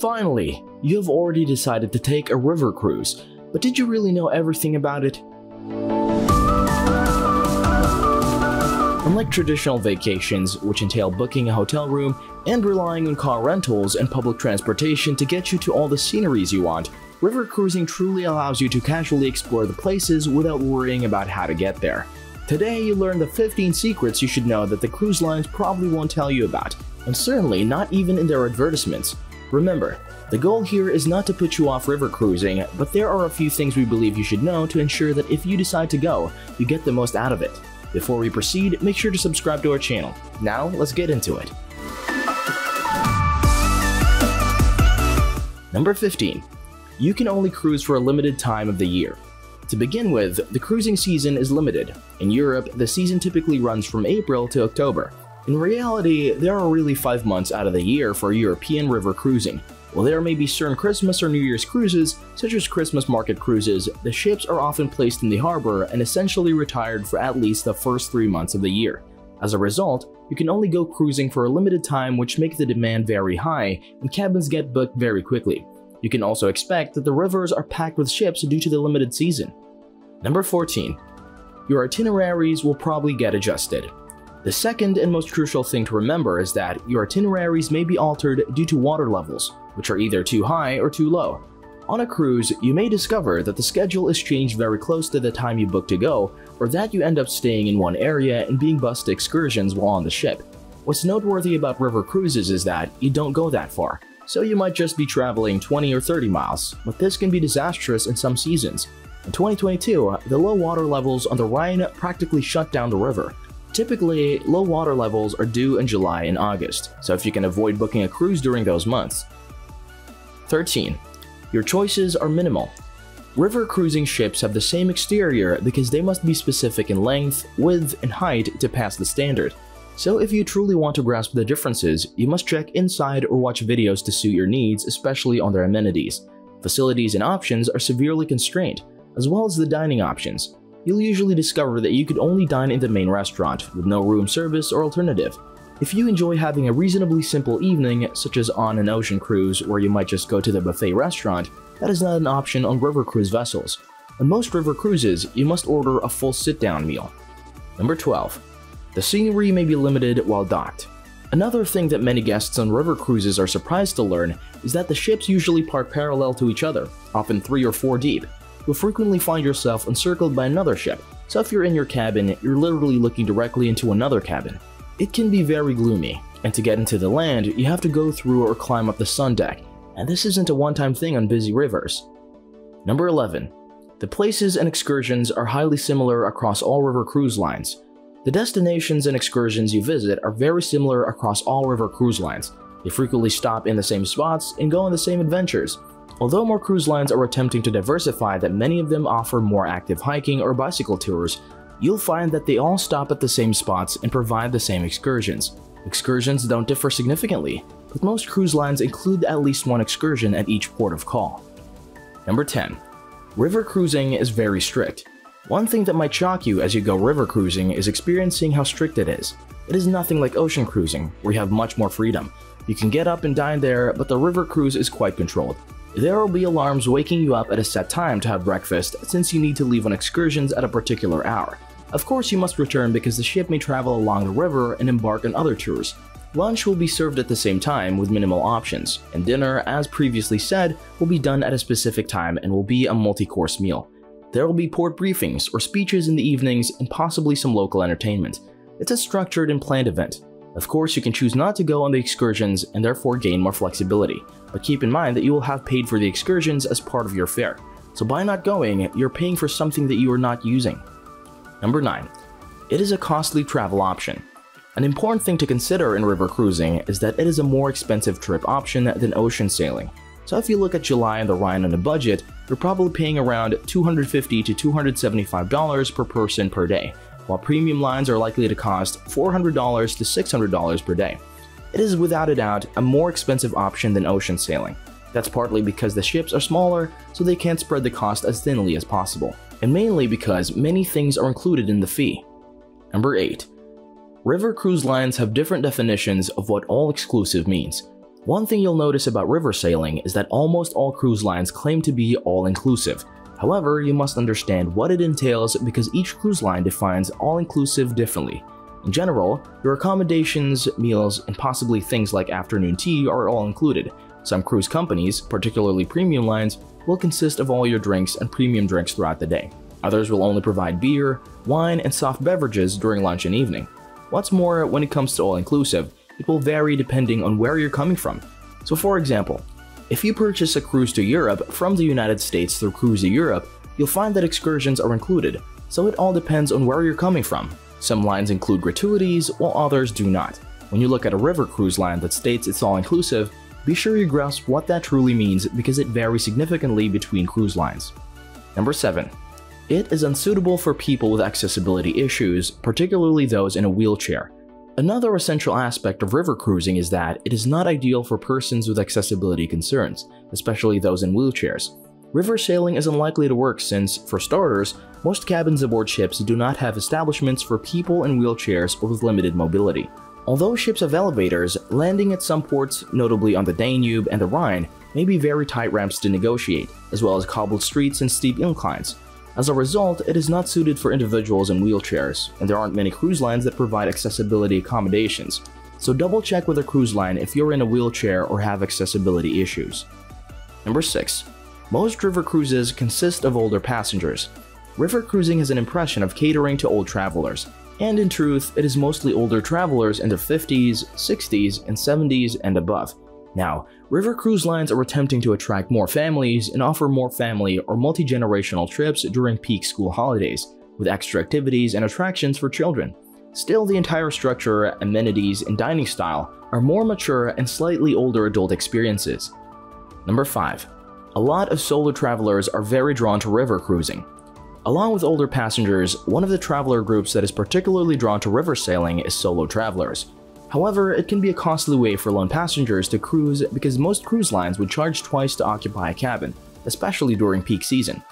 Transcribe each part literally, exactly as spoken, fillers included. Finally, you have already decided to take a river cruise, but did you really know everything about it? Unlike traditional vacations, which entail booking a hotel room and relying on car rentals and public transportation to get you to all the sceneries you want, river cruising truly allows you to casually explore the places without worrying about how to get there. Today, you learn the fifteen secrets you should know that the cruise lines probably won't tell you about, and certainly not even in their advertisements. Remember, the goal here is not to put you off river cruising, but there are a few things we believe you should know to ensure that if you decide to go, you get the most out of it. Before we proceed, make sure to subscribe to our channel. Now, let's get into it. Number fifteen. You can only cruise for a limited time of the year. To begin with, the cruising season is limited. In Europe, the season typically runs from April to October. In reality, there are really five months out of the year for European river cruising. While there may be certain Christmas or New Year's cruises, such as Christmas market cruises, the ships are often placed in the harbor and essentially retired for at least the first three months of the year. As a result, you can only go cruising for a limited time, which makes the demand very high, and cabins get booked very quickly. You can also expect that the rivers are packed with ships due to the limited season. Number fourteen. Your itineraries will probably get adjusted. The second and most crucial thing to remember is that your itineraries may be altered due to water levels, which are either too high or too low. On a cruise, you may discover that the schedule is changed very close to the time you book to go, or that you end up staying in one area and being bused to excursions while on the ship. What's noteworthy about river cruises is that you don't go that far, so you might just be traveling twenty or thirty miles, but this can be disastrous in some seasons. In twenty twenty-two, the low water levels on the Rhine practically shut down the river. Typically, low water levels are due in July and August, so if you can avoid booking a cruise during those months. Number thirteen. Your choices are minimal. River cruising ships have the same exterior because they must be specific in length, width, and height to pass the standard. So if you truly want to grasp the differences, you must check inside or watch videos to suit your needs, especially on their amenities. Facilities and options are severely constrained, as well as the dining options. You'll usually discover that you could only dine in the main restaurant, with no room service or alternative. If you enjoy having a reasonably simple evening, such as on an ocean cruise where you might just go to the buffet restaurant, that is not an option on river cruise vessels. On most river cruises, you must order a full sit-down meal. Number twelve. The scenery may be limited while docked. Another thing that many guests on river cruises are surprised to learn is that the ships usually park parallel to each other, often three or four deep. You'll frequently find yourself encircled by another ship, so if you're in your cabin, you're literally looking directly into another cabin. It can be very gloomy, and to get into the land, you have to go through or climb up the sun deck, and this isn't a one-time thing on busy rivers. Number eleven. The places and excursions are highly similar across all river cruise lines. The destinations and excursions you visit are very similar across all river cruise lines. They frequently stop in the same spots and go on the same adventures. Although more cruise lines are attempting to diversify that many of them offer more active hiking or bicycle tours, you'll find that they all stop at the same spots and provide the same excursions. Excursions don't differ significantly, but most cruise lines include at least one excursion at each port of call. Number ten. River cruising is very strict. One thing that might shock you as you go river cruising is experiencing how strict it is. It is nothing like ocean cruising, where you have much more freedom. You can get up and dine there, but the river cruise is quite controlled. There will be alarms waking you up at a set time to have breakfast, since you need to leave on excursions at a particular hour. Of course, you must return because the ship may travel along the river and embark on other tours. Lunch will be served at the same time with minimal options, and dinner, as previously said, will be done at a specific time and will be a multi-course meal. There will be port briefings or speeches in the evenings and possibly some local entertainment. It's a structured and planned event. Of course, you can choose not to go on the excursions and therefore gain more flexibility, but keep in mind that you will have paid for the excursions as part of your fare. So by not going, you're paying for something that you are not using. Number nine. It is a costly travel option. An important thing to consider in river cruising is that it is a more expensive trip option than ocean sailing. So if you look at July and the Rhine on a budget, you're probably paying around two hundred fifty to two hundred seventy-five dollars per person per day, while premium lines are likely to cost four hundred to six hundred dollars per day. It is without a doubt a more expensive option than ocean sailing. That's partly because the ships are smaller, so they can't spread the cost as thinly as possible, and mainly because many things are included in the fee. Number eight. River cruise lines have different definitions of what all-exclusive means. One thing you'll notice about river sailing is that almost all cruise lines claim to be all-inclusive. However, you must understand what it entails because each cruise line defines all-inclusive differently. In general, your accommodations, meals, and possibly things like afternoon tea are all included. Some cruise companies, particularly premium lines, will consist of all your drinks and premium drinks throughout the day. Others will only provide beer, wine, and soft beverages during lunch and evening. What's more, when it comes to all-inclusive, it will vary depending on where you're coming from. So for example, if you purchase a cruise to Europe from the United States through Cruise to Europe, you'll find that excursions are included, so it all depends on where you're coming from. Some lines include gratuities, while others do not. When you look at a river cruise line that states it's all-inclusive, be sure you grasp what that truly means because it varies significantly between cruise lines. Number seven. It is unsuitable for people with accessibility issues, particularly those in a wheelchair. Another essential aspect of river cruising is that it is not ideal for persons with accessibility concerns, especially those in wheelchairs. River sailing is unlikely to work since, for starters, most cabins aboard ships do not have establishments for people in wheelchairs or with limited mobility. Although ships have elevators, landing at some ports, notably on the Danube and the Rhine, may be very tight ramps to negotiate, as well as cobbled streets and steep inclines. As a result, it is not suited for individuals in wheelchairs, and there aren't many cruise lines that provide accessibility accommodations. So double check with a cruise line if you're in a wheelchair or have accessibility issues. Number six. Most river cruises consist of older passengers. River cruising has an impression of catering to old travelers. And in truth, it is mostly older travelers in their fifties, sixties, and seventies and above. Now, river cruise lines are attempting to attract more families and offer more family or multi-generational trips during peak school holidays, with extra activities and attractions for children. Still, the entire structure, amenities, and dining style are more mature and slightly older adult experiences. Number five. A lot of solo travelers are very drawn to river cruising. Along with older passengers, one of the traveler groups that is particularly drawn to river sailing is solo travelers. However, it can be a costly way for lone passengers to cruise because most cruise lines would charge twice to occupy a cabin, especially during peak season.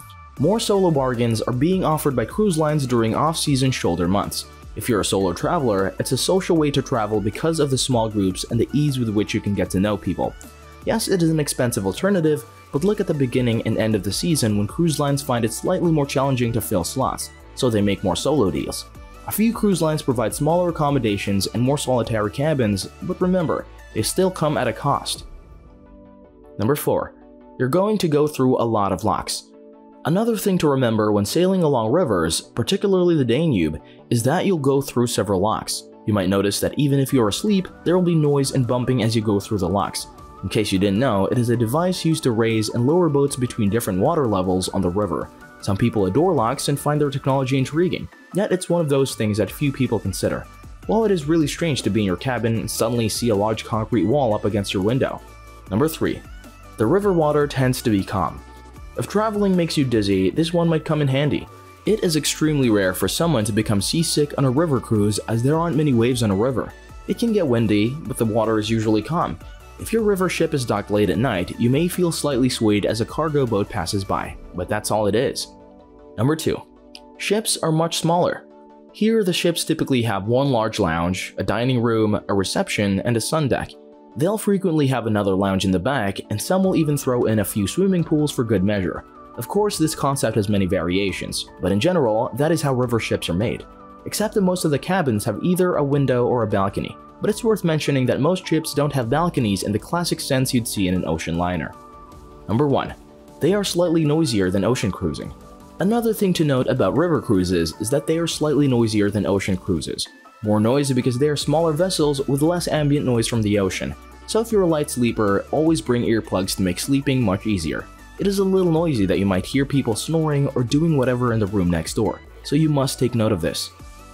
More solo bargains are being offered by cruise lines during off-season shoulder months. If you're a solo traveler, it's a social way to travel because of the small groups and the ease with which you can get to know people. Yes, it is an expensive alternative, but look at the beginning and end of the season when cruise lines find it slightly more challenging to fill slots, so they make more solo deals. A few cruise lines provide smaller accommodations and more solitary cabins, but remember, they still come at a cost. Number four. You're going to go through a lot of locks. Another thing to remember when sailing along rivers, particularly the Danube, is that you'll go through several locks. You might notice that even if you're asleep, there will be noise and bumping as you go through the locks. In case you didn't know, it is a device used to raise and lower boats between different water levels on the river. Some people adore locks and find their technology intriguing, yet it's one of those things that few people consider. While it is really strange to be in your cabin and suddenly see a large concrete wall up against your window. Number three. The river water tends to be calm. If traveling makes you dizzy, this one might come in handy. It is extremely rare for someone to become seasick on a river cruise as there aren't many waves on a river. It can get windy, but the water is usually calm. If your river ship is docked late at night, you may feel slightly swayed as a cargo boat passes by, but that's all it is. Number two. Ships are much smaller. Here, the ships typically have one large lounge, a dining room, a reception, and a sun deck. They'll frequently have another lounge in the back, and some will even throw in a few swimming pools for good measure. Of course, this concept has many variations, but in general, that is how river ships are made. Except that most of the cabins have either a window or a balcony. But it's worth mentioning that most ships don't have balconies in the classic sense you'd see in an ocean liner. Number one. They are slightly noisier than ocean cruising. Another thing to note about river cruises is that they are slightly noisier than ocean cruises. More noisy because they are smaller vessels with less ambient noise from the ocean. So if you're a light sleeper, always bring earplugs to make sleeping much easier. It is a little noisy that you might hear people snoring or doing whatever in the room next door, so you must take note of this.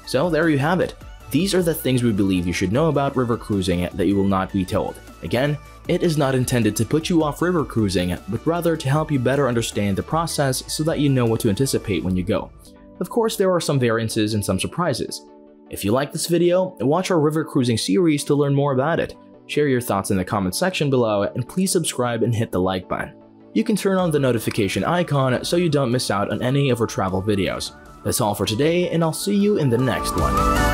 So there you have it. These are the things we believe you should know about river cruising that you will not be told. Again, it is not intended to put you off river cruising, but rather to help you better understand the process so that you know what to anticipate when you go. Of course, there are some variances and some surprises. If you like this video, watch our river cruising series to learn more about it. Share your thoughts in the comment section below, and please subscribe and hit the like button. You can turn on the notification icon so you don't miss out on any of our travel videos. That's all for today, and I'll see you in the next one.